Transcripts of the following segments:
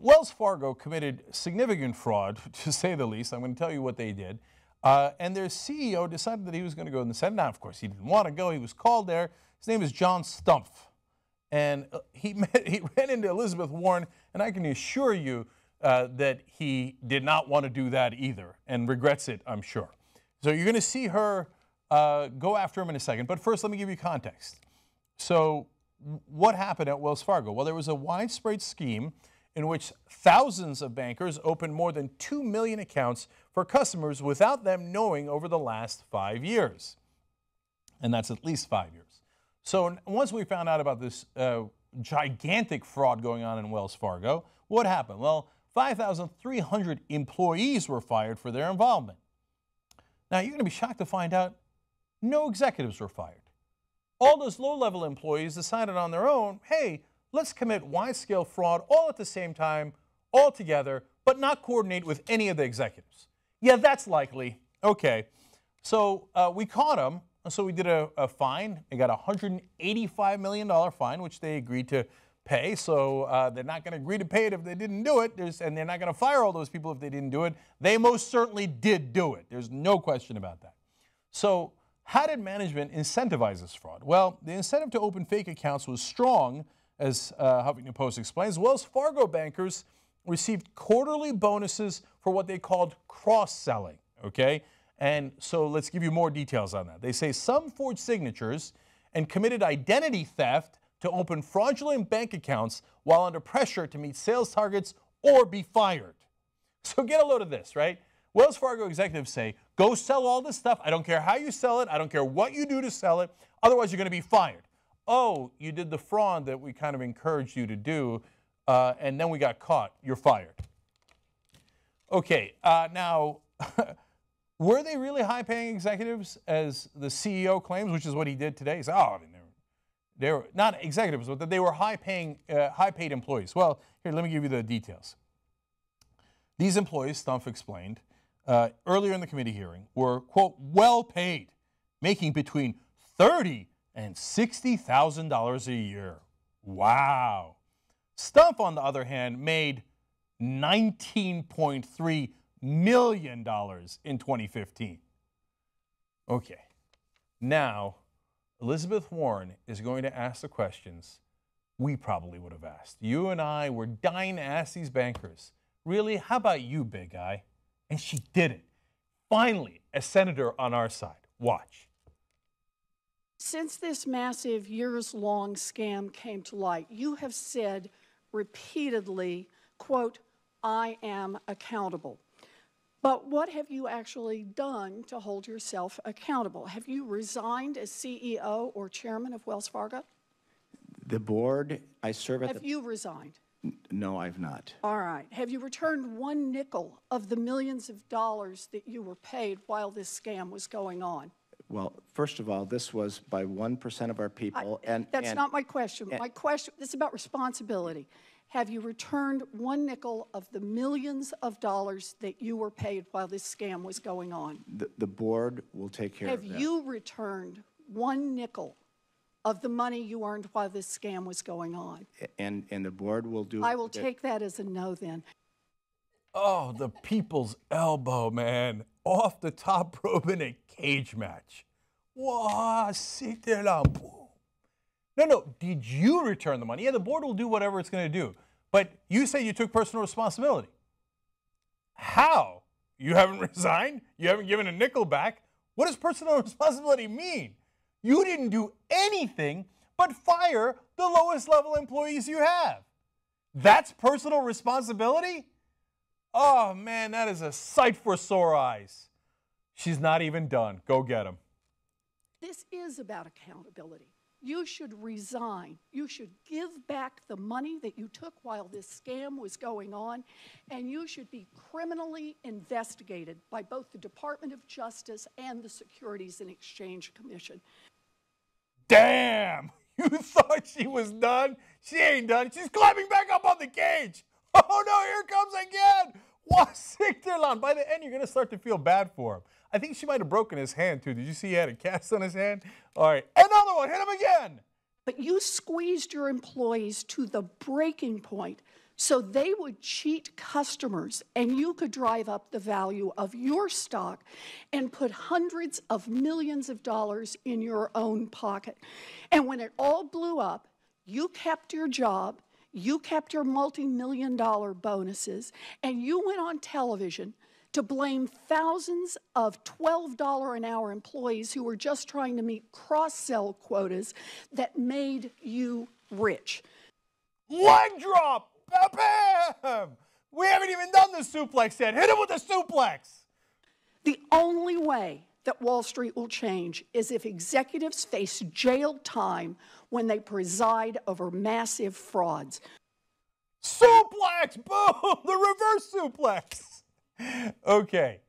Wells Fargo committed significant fraud, to say the least. I'm going to tell you what they did. And their CEO decided that he was going to go in the Senate. Now, of course, he didn't want to go. He was called there. His name is John Stumpf. And he ran into Elizabeth Warren, and I can assure you that he did not want to do that either and regrets it, I'm sure. So you're going to see her go after him in a second. But first, let me give you context. So what happened at Wells Fargo? Well, there was a widespread scheme in which thousands of bankers opened more than 2 million accounts for customers without them knowing over the last 5 years. And that's at least 5 years. So once we found out about this gigantic fraud going on in Wells Fargo, what happened? Well, 5,300 employees were fired for their involvement. Now, you're going to be shocked to find out no executives were fired. All those low-level employees decided on their own, hey, let's commit wide-scale fraud all at the same time, all together, but not coordinate with any of the executives. Yeah, that's likely. Okay. So we caught them, so we did a fine. They got a $185 million fine, which they agreed to pay. So they're not going to agree to pay it if they didn't do it, and they're not going to fire all those people if they didn't do it. They most certainly did do it. There's no question about that. So how did management incentivize this fraud? Well, the incentive to open fake accounts was strong. As Huffington Post explains, Wells Fargo bankers received quarterly bonuses for what they called cross-selling, okay? And so let's give you more details on that. They say some forged signatures and committed identity theft to open fraudulent bank accounts while under pressure to meet sales targets or be fired. So get a load of this, right? Wells Fargo executives say, go sell all this stuff. I don't care how you sell it. I don't care what you do to sell it. Otherwise, you're going to be fired. Oh, you did the fraud that we kind of encouraged you to do, and then we got caught. You're fired. Okay, now, were they really high-paying executives, as the CEO claims, which is what he did today? He said, oh, I mean, they were not executives, but they were high-paid employees. Well, here, let me give you the details. These employees, Stumpf explained, earlier in the committee hearing, were, quote, well-paid, making between $30,000 and $60,000 a year. Wow. Stumpf, on the other hand, made $19.3 million in 2015. Okay. Now, Elizabeth Warren is going to ask the questions we probably would have asked. You and I were dying to ask these bankers, really, how about you, big guy? And she did it. Finally, a senator on our side. Watch. Since this massive years-long scam came to light, you have said repeatedly, quote, I am accountable. But what have you actually done to hold yourself accountable? Have you resigned as CEO or chairman of Wells Fargo? The board, I serve at the... Have you resigned? No, I've not. All right. Have you returned one nickel of the millions of dollars that you were paid while this scam was going on? Well, first of all, this was by 1% of our people. That's not my question. My question is about responsibility. Have you returned one nickel of the millions of dollars that you were paid while this scam was going on? The board will take care of that. Have you returned one nickel of the money you earned while this scam was going on? And the board will do... I will take that as a no then. Oh, the people's elbow, man. Off the top rope in a cage match. Wow, c'était là. No, did you return the money? Yeah, the board will do whatever it's going to do. But you say you took personal responsibility. How? You haven't resigned? You haven't given a nickel back? What does personal responsibility mean? You didn't do anything but fire the lowest level employees you have. That's personal responsibility? Oh, man, that is a sight for sore eyes. She's not even done. Go get him. This is about accountability. You should resign. You should give back the money that you took while this scam was going on, and you should be criminally investigated by both the Department of Justice and the Securities and Exchange Commission. Damn! You thought she was done? She ain't done. She's climbing back up on the cage. Oh, no, here it comes again. By the end, you're going to start to feel bad for him. I think she might have broken his hand, too. Did you see he had a cast on his hand? All right, another one. Hit him again. But you squeezed your employees to the breaking point So they would cheat customers, and you could drive up the value of your stock and put hundreds of millions of dollars in your own pocket. And when it all blew up, you kept your job, you kept your multi-million dollar bonuses, and you went on television to blame thousands of $12 an hour employees who were just trying to meet cross-sell quotas that made you rich. Leg drop! Bam! We haven't even done the suplex yet. Hit him with the suplex. The only way that Wall Street will change is if executives face jail time when they preside over massive frauds. Suplex! Boom! The reverse suplex. Okay.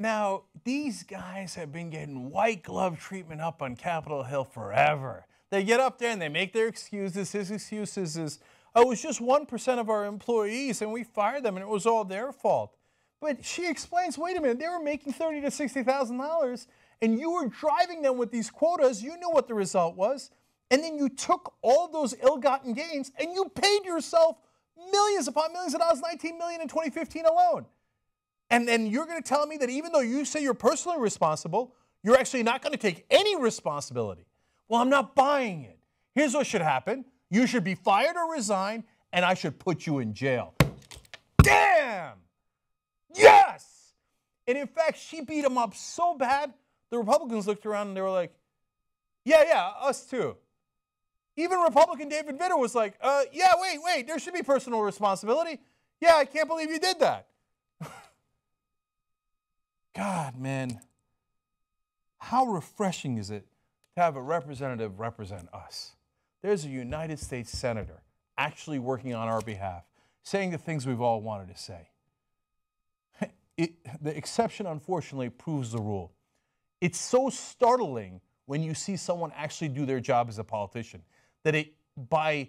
Now, these guys have been getting white glove treatment up on Capitol Hill forever. They get up there and they make their excuses. His excuses is, oh, it was just 1% of our employees, and we fired them, and it was all their fault. But she explains, wait a minute, they were making $30,000 to $60,000, and you were driving them with these quotas. You knew what the result was. And then you took all those ill-gotten gains, and you paid yourself millions upon millions of dollars, $19 million in 2015 alone. And then you're going to tell me that even though you say you're personally responsible, you're actually not going to take any responsibility. Well, I'm not buying it. Here's what should happen. You should be fired or resign, and I should put you in jail. Damn! Yes! And in fact, she beat him up so bad, the Republicans looked around and they were like, yeah, us too. Even Republican David Vitter was like, yeah, wait, there should be personal responsibility. Yeah, I can't believe you did that. God, man. How refreshing is it to have a representative represent us? There's a United States senator actually working on our behalf, saying the things we've all wanted to say. The exception, unfortunately, proves the rule. It's so startling when you see someone actually do their job as a politician that it, by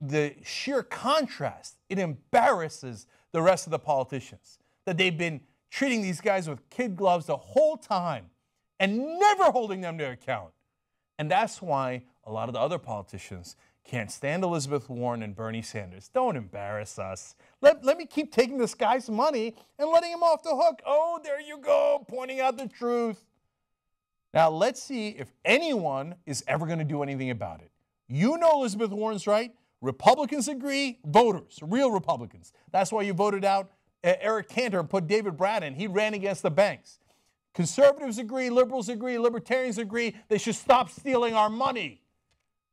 the sheer contrast, it embarrasses the rest of the politicians, that they've been treating these guys with kid gloves the whole time and never holding them to account. And that's why a lot of the other politicians can't stand Elizabeth Warren and Bernie Sanders. Don't embarrass us. Let me keep taking this guy's money and letting him off the hook. Oh, there you go, pointing out the truth. Now, let's see if anyone is ever going to do anything about it. You know Elizabeth Warren's right. Republicans agree. Voters, real Republicans. That's why you voted out Eric Cantor and put David Brat in. He ran against the banks. Conservatives agree, liberals agree, libertarians agree. They should stop stealing our money.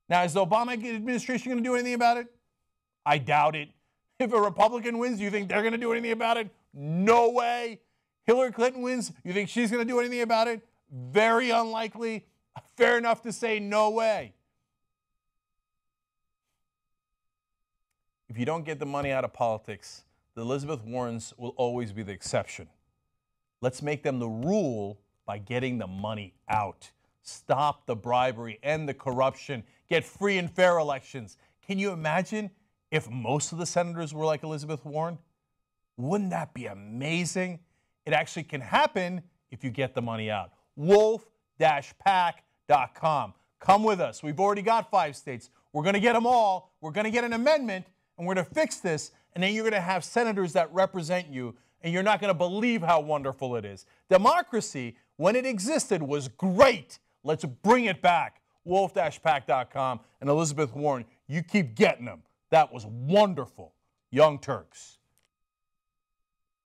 Now, is the Obama administration going to do anything about it? I doubt it. If a Republican wins, do you think they're going to do anything about it? No way. Hillary Clinton wins, you think she's going to do anything about it? Very unlikely. Fair enough to say no way. If you don't get the money out of politics, the Elizabeth Warrens will always be the exception. Let's make them the rule by getting the money out. Stop the bribery, end the corruption, get free and fair elections. Can you imagine if most of the senators were like Elizabeth Warren? Wouldn't that be amazing? It actually can happen if you get the money out. Wolf-PAC.com. Come with us. We've already got 5 states. We're going to get them all. We're going to get an amendment, and we're going to fix this, and then you're going to have senators that represent you, and you're not going to believe how wonderful it is. Democracy, when it existed, was great. Let's bring it back. Wolf-PAC.com. And Elizabeth Warren, you keep getting them. That was wonderful. Young Turks.